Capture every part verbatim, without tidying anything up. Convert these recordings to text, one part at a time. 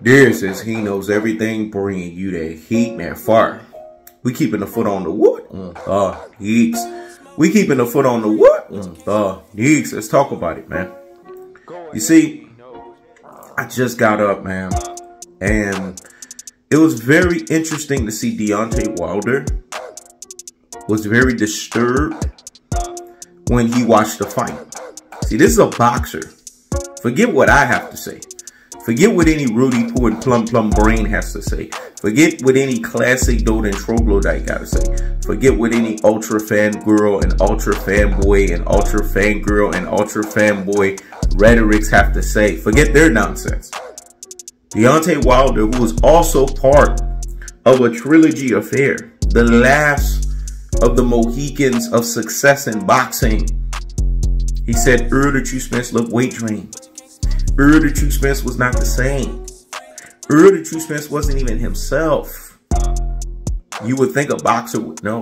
This is He Knows Everything, bringing you that heat, that fire. We keeping the foot on the wood. Mm, uh, geeks. We keeping the foot on the wood. Mm, uh, geeks. Let's talk about it, man. You see, I just got up, man, and it was very interesting to see Deontay Wilder was very disturbed when he watched the fight. See, this is a boxer. Forget what I have to say. Forget what any Rudy Poo and Plum Plum Brain has to say. Forget what any classic Doden Troglodyte got to say. Forget what any ultra fangirl and ultra fanboy and ultra fangirl and ultra fanboy rhetorics have to say. Forget their nonsense. Deontay Wilder, who was also part of a trilogy affair, the last of the Mohicans of success in boxing, he said, Errol the True Spence looked weight drained. Errol the True Spence was not the same. Errol the True Spence wasn't even himself. You would think a boxer would know.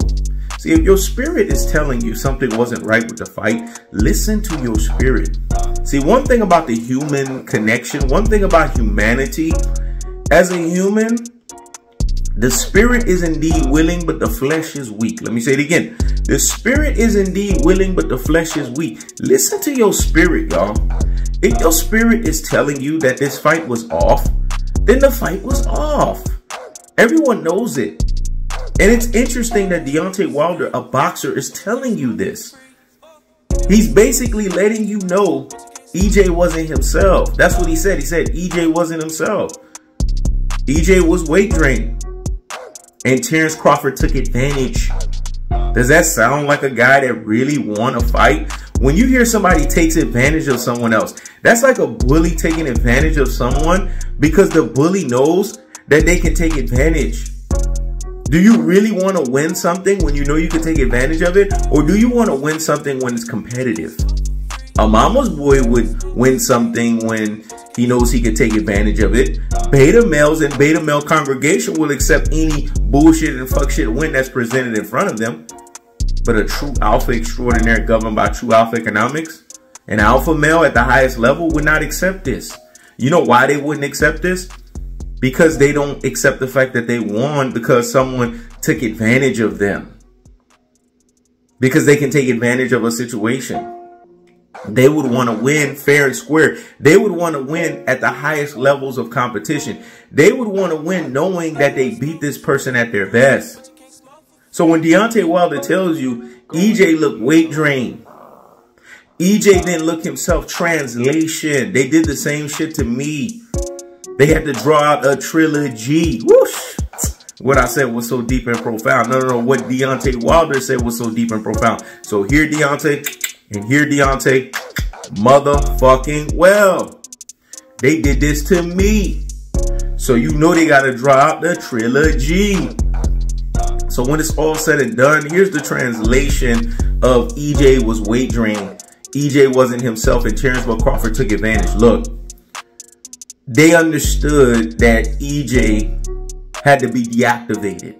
See, if your spirit is telling you something wasn't right with the fight, listen to your spirit. See, one thing about the human connection, one thing about humanity, as a human, the spirit is indeed willing, but the flesh is weak. Let me say it again. The spirit is indeed willing, but the flesh is weak. Listen to your spirit, y'all. If your spirit is telling you that this fight was off, then the fight was off. Everyone knows it. And it's interesting that Deontay Wilder, a boxer, is telling you this. He's basically letting you know E J wasn't himself. That's what he said. He said E J wasn't himself. E J was weight drained. And Terence Crawford took advantage. Does that sound like a guy that really won a fight? When you hear somebody takes advantage of someone else, that's like a bully taking advantage of someone because the bully knows that they can take advantage. Do you really want to win something when you know you can take advantage of it? Or do you want to win something when it's competitive? A mama's boy would win something when he knows he can take advantage of it. Beta males and beta male congregation will accept any bullshit and fuck shit win that's presented in front of them. But a true alpha extraordinaire governed by true alpha economics, an alpha male at the highest level would not accept this. You know why they wouldn't accept this? Because they don't accept the fact that they won because someone took advantage of them. Because they can take advantage of a situation. They would want to win fair and square. They would want to win at the highest levels of competition. They would want to win knowing that they beat this person at their best. So when Deontay Wilder tells you E J looked weight drained, E J didn't look himself, translation. They did the same shit to me. They had to draw out a trilogy. Whoosh. What I said was so deep and profound. No, no, no. What Deontay Wilder said was so deep and profound. So here Deontay... And here Deontay, motherfucking well, they did this to me. So you know they got to draw out the trilogy. So when it's all said and done, here's the translation of E J was weight drained. E J wasn't himself and Terence Crawford took advantage. Look, they understood that E J had to be deactivated.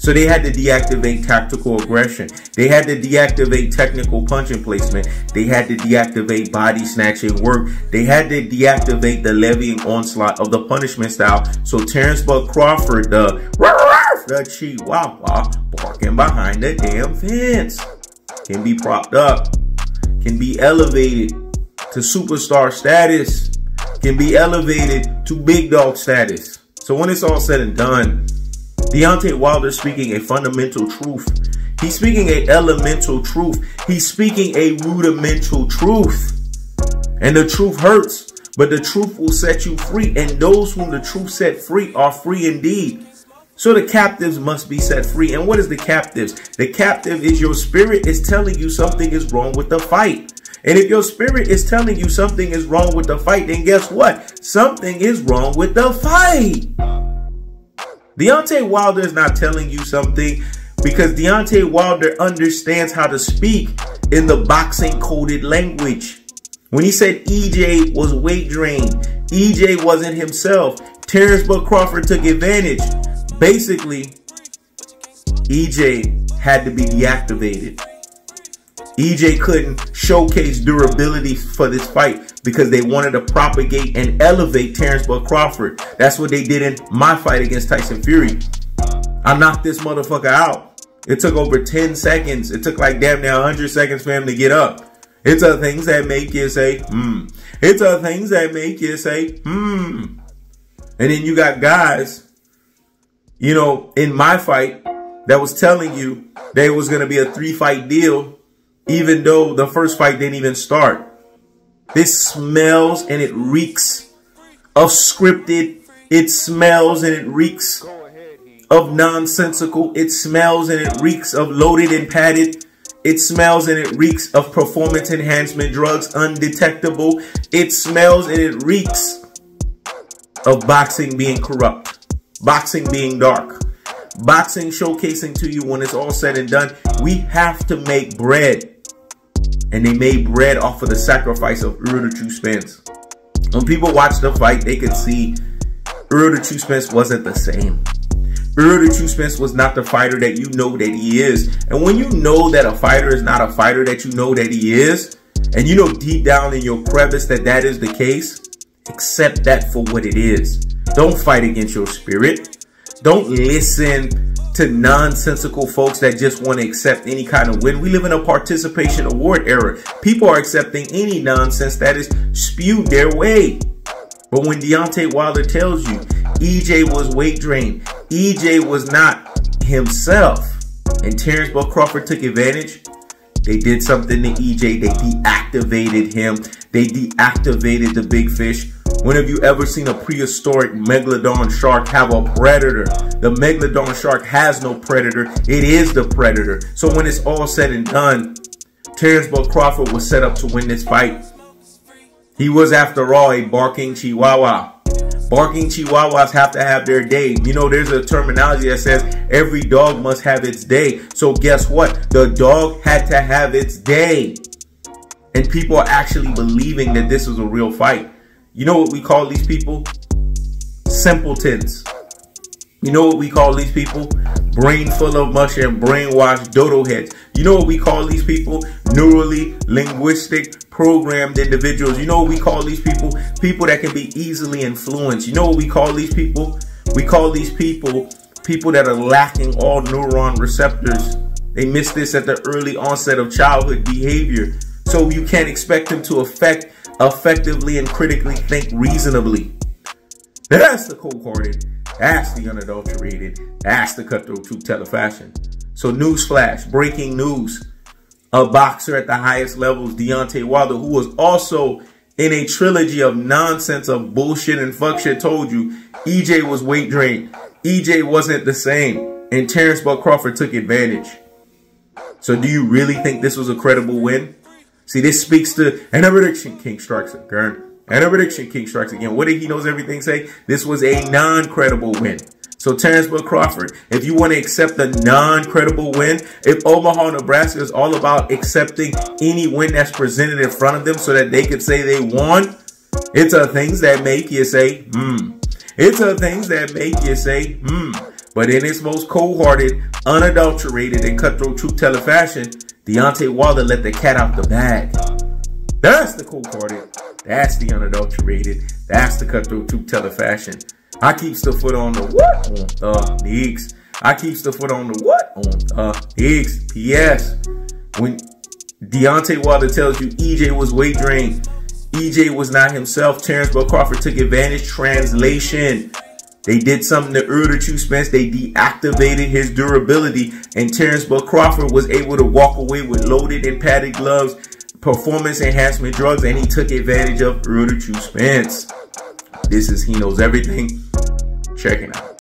So they had to deactivate tactical aggression. They had to deactivate technical punching placement. They had to deactivate body snatching work. They had to deactivate the levying onslaught of the punishment style. So Terence Crawford, the, the chihuahua barking behind the damn fence, can be propped up, can be elevated to superstar status, can be elevated to big dog status. So when it's all said and done, Deontay Wilder speaking a fundamental truth. He's speaking a elemental truth. He's speaking a rudimental truth. And the truth hurts, but the truth will set you free. And those whom the truth set free are free indeed. So the captives must be set free. And what is the captives? The captive is your spirit is telling you something is wrong with the fight. And if your spirit is telling you something is wrong with the fight, then guess what? Something is wrong with the fight. Deontay Wilder is not telling you something because Deontay Wilder understands how to speak in the boxing coded language. When he said E J was weight drained, E J wasn't himself, Terence Crawford took advantage. Basically, E J had to be deactivated. E J couldn't showcase durability for this fight because they wanted to propagate and elevate Terence Crawford. That's what they did in my fight against Tyson Fury. I knocked this motherfucker out. It took over ten seconds. It took like damn near one hundred seconds for him to get up. It's other things that make you say, hmm. It's other things that make you say, hmm. And then you got guys, you know, in my fight that was telling you that it was going to be a three-fight deal, even though the first fight didn't even start. This smells and it reeks of scripted. It smells and it reeks of nonsensical. It smells and it reeks of loaded and padded. It smells and it reeks of performance enhancement drugs, undetectable. It smells and it reeks of boxing being corrupt, boxing being dark, boxing showcasing to you when it's all said and done, we have to make bread. And they made bread off of the sacrifice of Errol Spence. When people watched the fight, they could see Errol Spence wasn't the same. Errol Spence was not the fighter that you know that he is. And when you know that a fighter is not a fighter that you know that he is, and you know deep down in your crevice that that is the case, accept that for what it is. Don't fight against your spirit. Don't listen to nonsensical folks that just want to accept any kind of win. We live in a participation award era. People are accepting any nonsense that is spewed their way. But when Deontay Wilder tells you E J was weight drained, E J was not himself, and Terence Crawford took advantage, they did something to E J. They deactivated him. They deactivated the big fish. When have you ever seen a prehistoric megalodon shark have a predator? The megalodon shark has no predator. It is the predator. So when it's all said and done, Terence Crawford was set up to win this fight. He was, after all, a barking chihuahua. Barking chihuahuas have to have their day. You know, there's a terminology that says every dog must have its day. So guess what? The dog had to have its day. And people are actually believing that this is a real fight. You know what we call these people? Simpletons. You know what we call these people? Brain full of mush and brainwashed dodo heads. You know what we call these people? Neurally linguistic programmed individuals. You know what we call these people? People that can be easily influenced. You know what we call these people? We call these people people that are lacking all neuron receptors. They miss this at the early onset of childhood behavior. So you can't expect them to affect effectively and critically think reasonably. Now that's the cold-hearted. That's the unadulterated. That's the cutthroat true teller fashion. So newsflash, breaking news. A boxer at the highest levels, Deontay Wilder, who was also in a trilogy of nonsense of bullshit and fuck shit, told you E J was weight drained. E J wasn't the same. And Terence Crawford took advantage. So do you really think this was a credible win? See, this speaks to, and a prediction king strikes again. And a prediction king strikes again. What did He Knows Everything say? This was a non-credible win. So Terence Crawford, if you want to accept a non-credible win, if Omaha, Nebraska is all about accepting any win that's presented in front of them so that they could say they won, it's a things that make you say, hmm. It's a things that make you say, hmm. But in its most cold-hearted, unadulterated, and cutthroat truth-teller fashion, Deontay Wilder let the cat out the bag. That's the cold-hearted. That's the unadulterated. That's the cutthroat truth-teller fashion. I keeps the foot on the what on the Knicks. I keeps the foot on the what on the Knicks. P S When Deontay Wilder tells you E J was weight drained, E J was not himself, Terence Crawford took advantage. Translation. They did something to Errol Spence. They deactivated his durability. And Terence Crawford was able to walk away with loaded and padded gloves, performance enhancement drugs, and he took advantage of Errol Spence. This is He Knows Everything. Check it out.